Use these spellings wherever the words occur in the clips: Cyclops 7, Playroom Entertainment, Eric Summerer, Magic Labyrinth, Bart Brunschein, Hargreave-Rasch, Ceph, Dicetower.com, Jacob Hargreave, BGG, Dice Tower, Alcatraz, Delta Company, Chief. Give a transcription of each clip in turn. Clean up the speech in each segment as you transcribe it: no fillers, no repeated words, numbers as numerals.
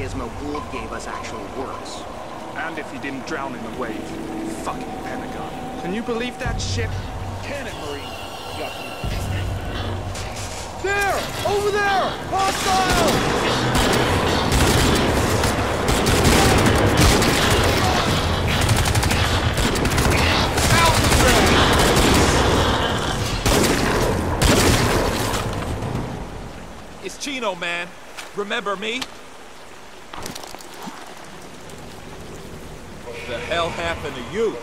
gizmo Gould gave us actually works. And if he didn't drown in the wave. Fucking Pentagon. Can you believe that shit? Can it, Marine? Yuck. There! Over there! Hostile! It's Chino, man. Remember me? What the hell happened to you?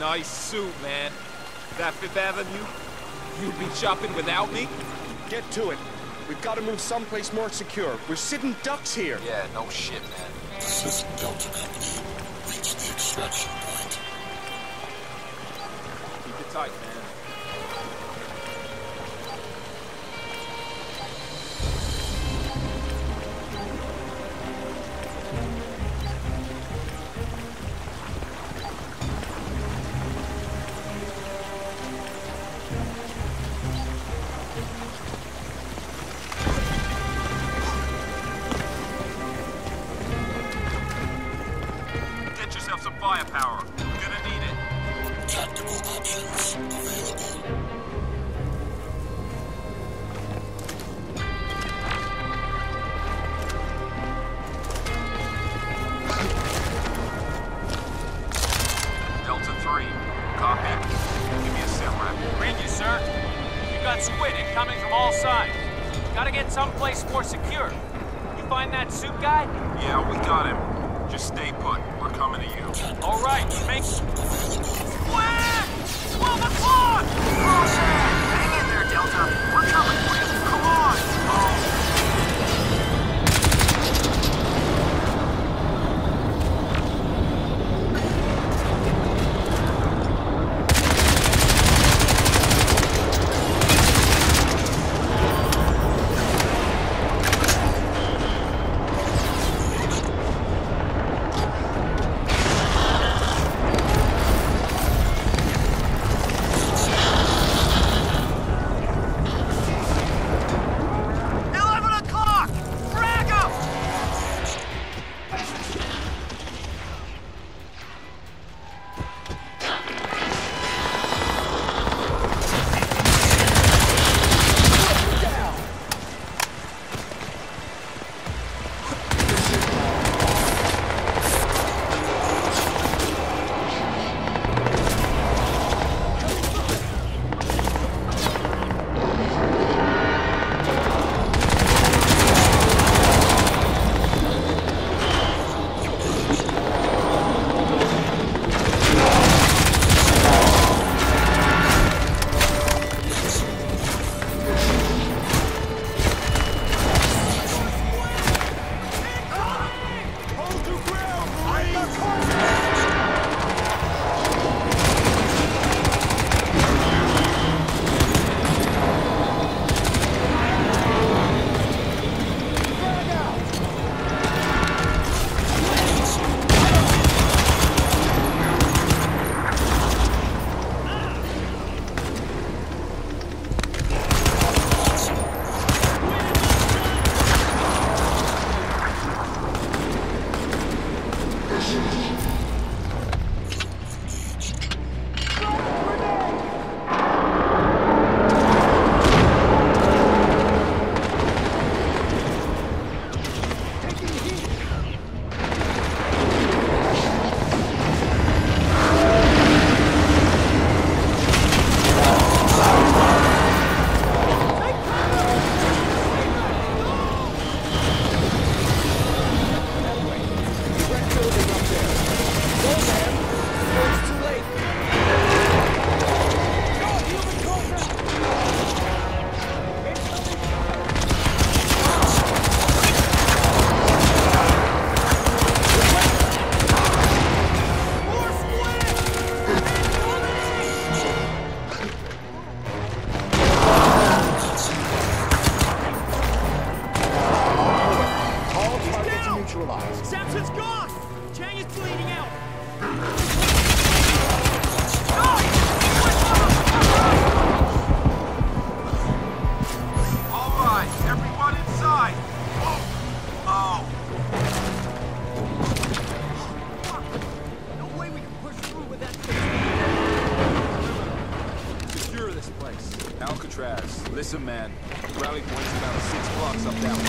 Nice suit, man. That Fifth Avenue? You'd be shopping without me? Get to it. We've got to move someplace more secure. We're sitting ducks here. Yeah, no shit, man. This is Delta Company. Reach the extraction point. Keep it tight, man. Firepower. We're gonna need it. Tactical options available. Delta 3. Copy. Give me a sim rep. Read you, sir. You got squid incoming from all sides. Gotta get someplace more secure. You find that suit guy? Yeah, we got him. Just stay put. We're coming to you. All right, make... Squid! 12 o'clock! Hang in there, Delta. We're coming for you. Come on! Alcatraz, listen, man. The rally point's about 6 blocks up that way.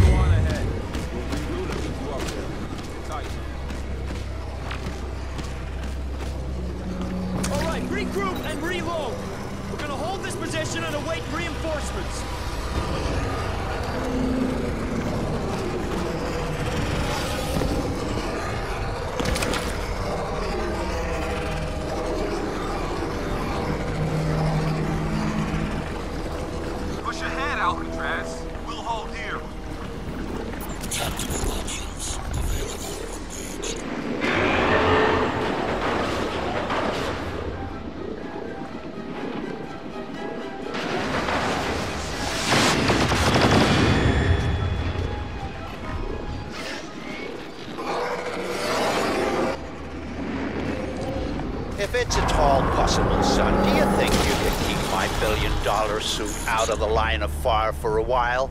Go on ahead. We'll reroute if you go up there. Tight. All right, regroup and reload. We're gonna hold this position and await reinforcements. It's at all possible, son, do you think you could keep my $1 billion suit out of the line of fire for a while?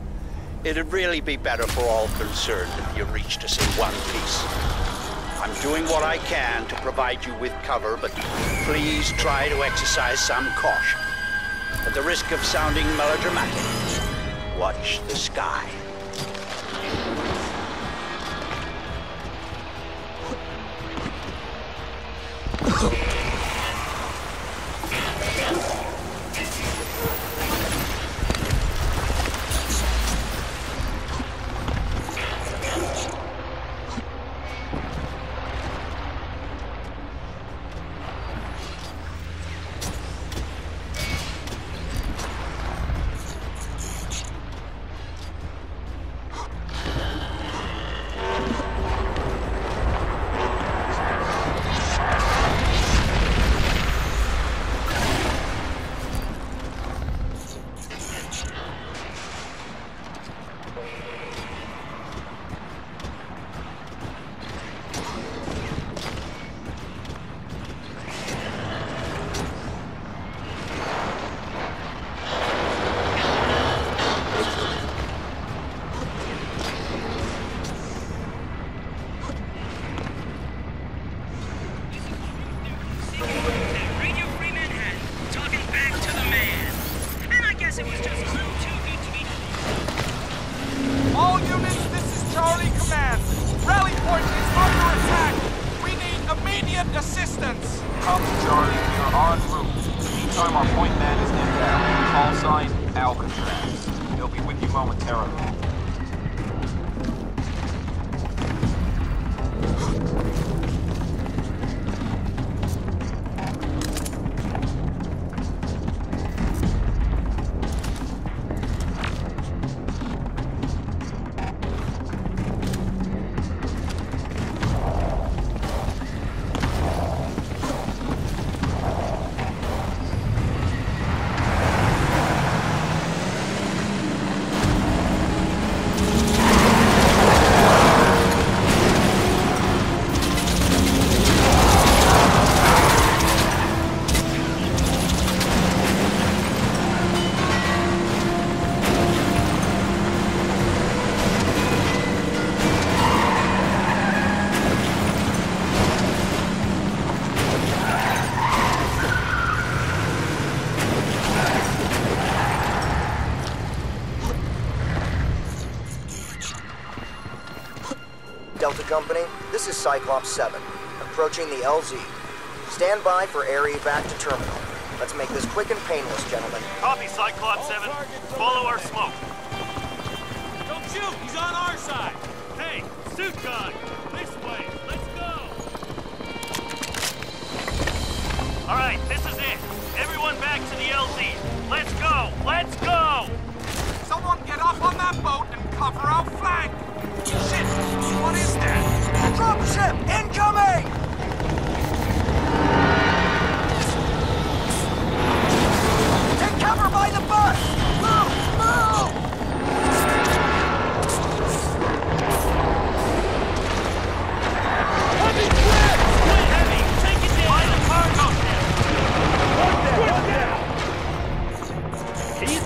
It'd really be better for all concerned if you reached us in one piece. I'm doing what I can to provide you with cover, but please try to exercise some caution. At the risk of sounding melodramatic, watch the sky. Delta Company, this is Cyclops 7, approaching the LZ. Stand by for air evac to terminal. Let's make this quick and painless, gentlemen. Copy, Cyclops 7. Follow our smoke. Don't shoot! He's on our side! Hey, suit gun! This way! Let's go! Alright, this is it. Everyone back to the LZ. Let's go! Let's go! Someone get up on that boat and cover our flank! Ship! What is that? Drop ship! Incoming! Take cover by the bus! Move! Move! Heavy! Quick! Quick, Heavy! Take it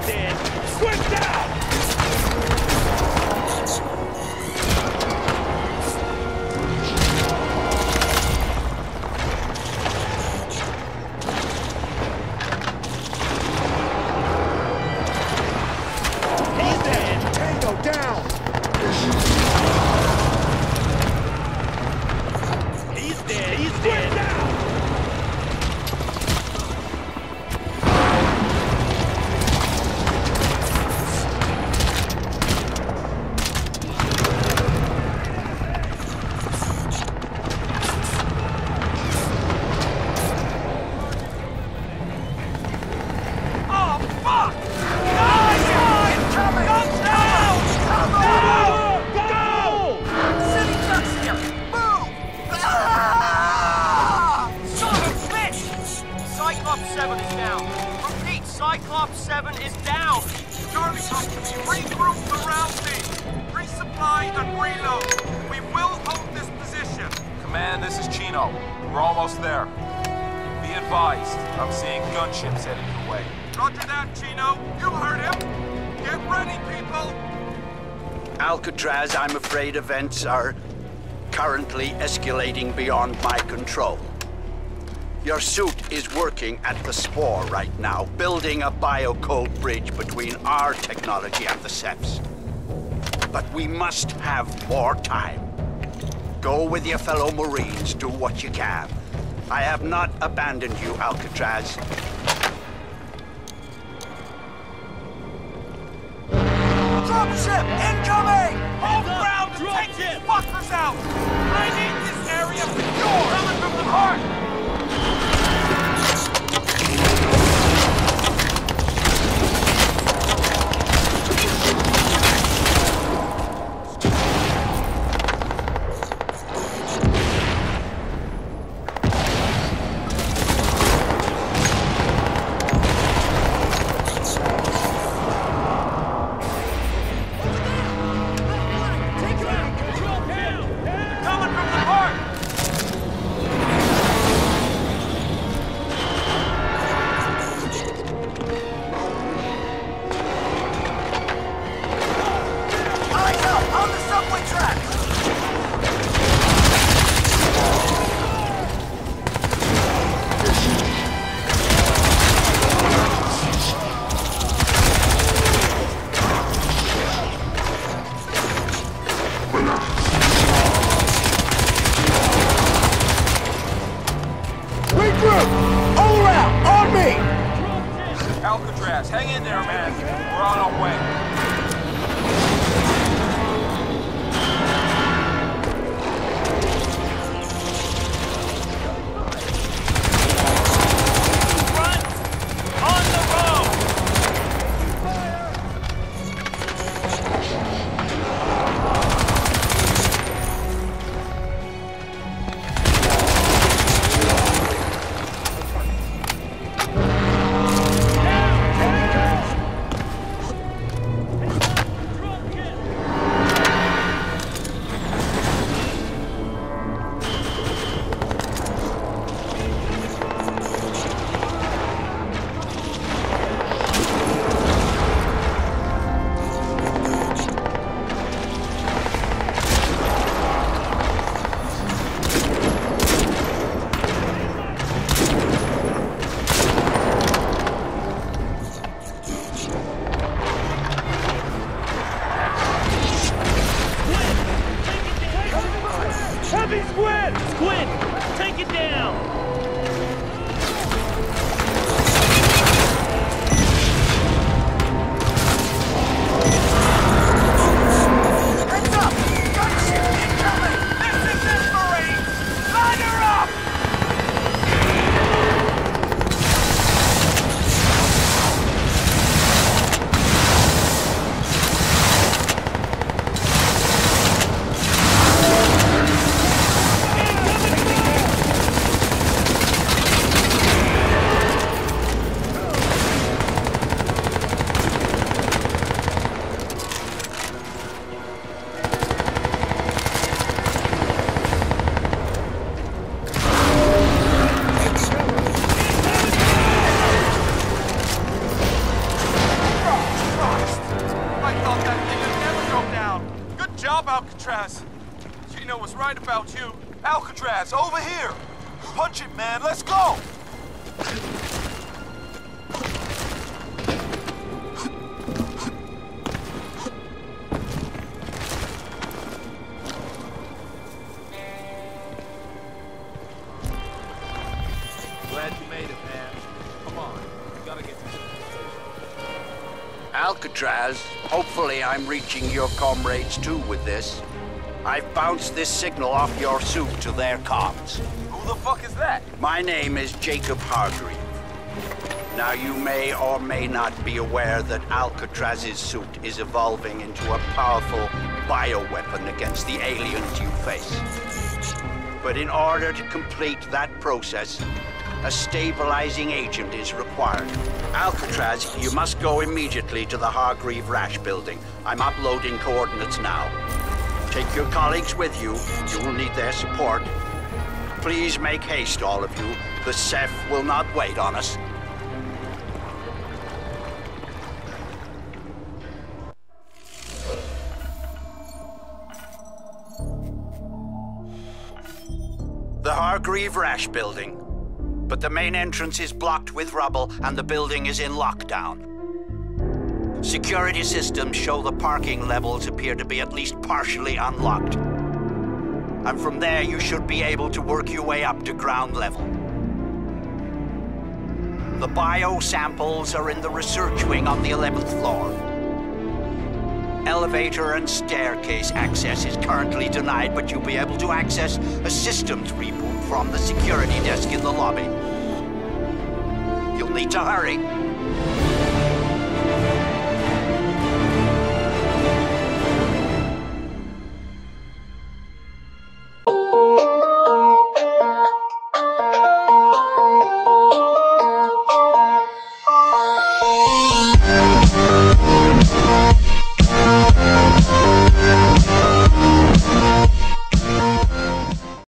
down! By the cargo! Quick down! He's dead! Quick down! Cyclops 7 is down. Repeat, Cyclops 7 is down. Jarvis has to be regrouped around me. Resupply and reload. We will hold this position. Command, this is Chino. We're almost there. Be advised, I'm seeing gunships headed your way. Roger that, Chino. You heard him. Get ready, people. Alcatraz, I'm afraid events are currently escalating beyond my control. Your suit is working at the Spore right now, building a biocold bridge between our technology and the Cephs. But we must have more time. Go with your fellow Marines, do what you can. I have not abandoned you, Alcatraz. Dropship incoming! Hold ground and take these fuckers out! I need this area secured! Coming from the heart! Alcatraz, hopefully I'm reaching your comrades too with this. I've bounced this signal off your suit to their comms. Who the fuck is that? My name is Jacob Hargreave. Now you may or may not be aware that Alcatraz's suit is evolving into a powerful bioweapon against the aliens you face. But in order to complete that process, a stabilizing agent is required. Alcatraz, you must go immediately to the Hargreave-Rasch building. I'm uploading coordinates now. Take your colleagues with you. You will need their support. Please make haste, all of you. The Ceph will not wait on us. The Hargreave-Rasch building. But the main entrance is blocked with rubble and the building is in lockdown. Security systems show the parking levels appear to be at least partially unlocked. And from there you should be able to work your way up to ground level. The bio samples are in the research wing on the 11th floor. Elevator and staircase access is currently denied, but you'll be able to access a systems reboot from the security desk in the lobby. You'll need to hurry.